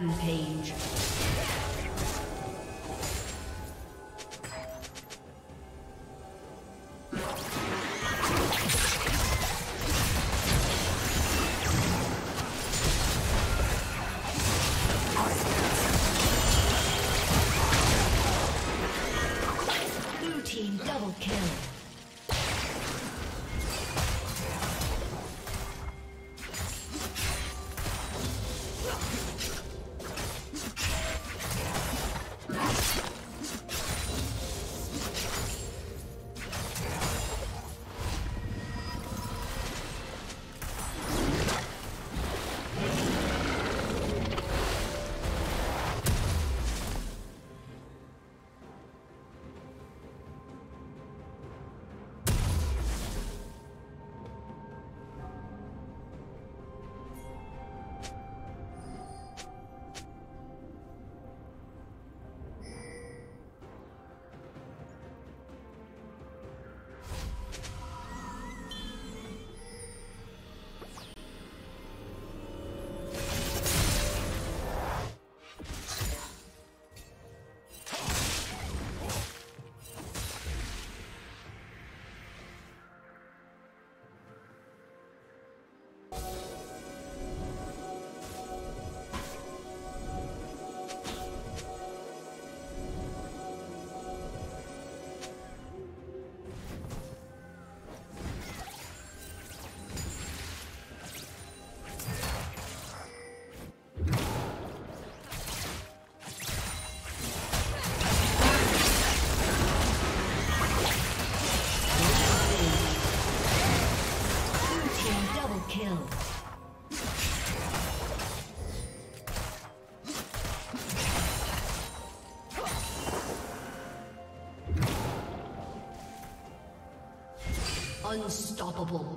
Rampage. Unstoppable.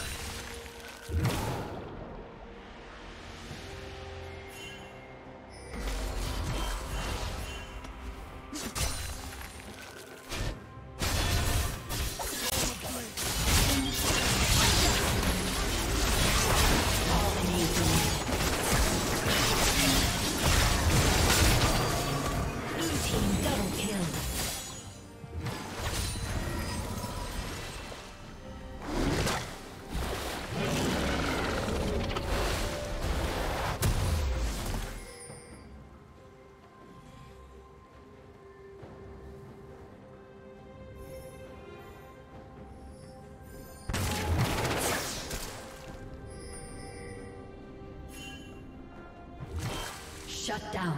Shut down.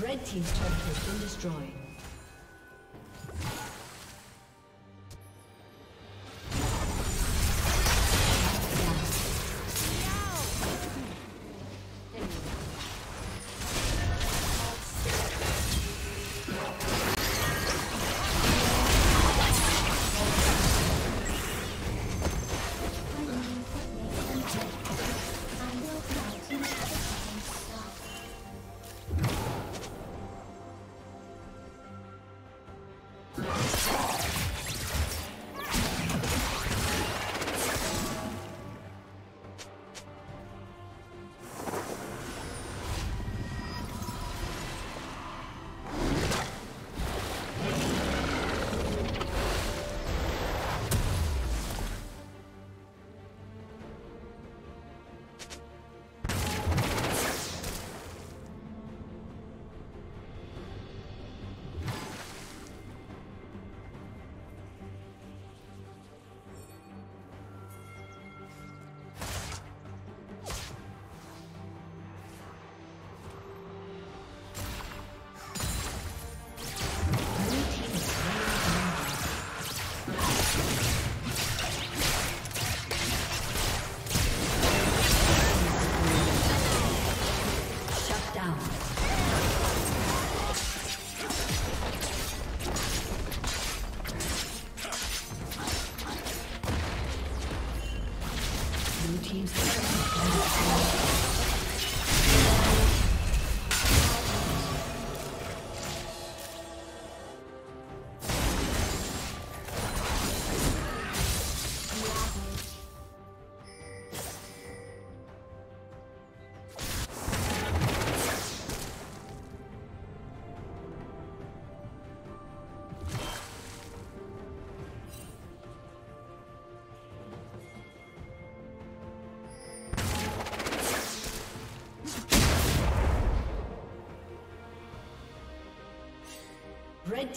Red team's turret has been destroyed.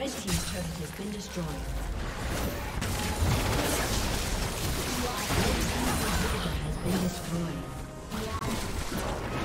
Red team's turret has been destroyed. Red team's turret has been destroyed.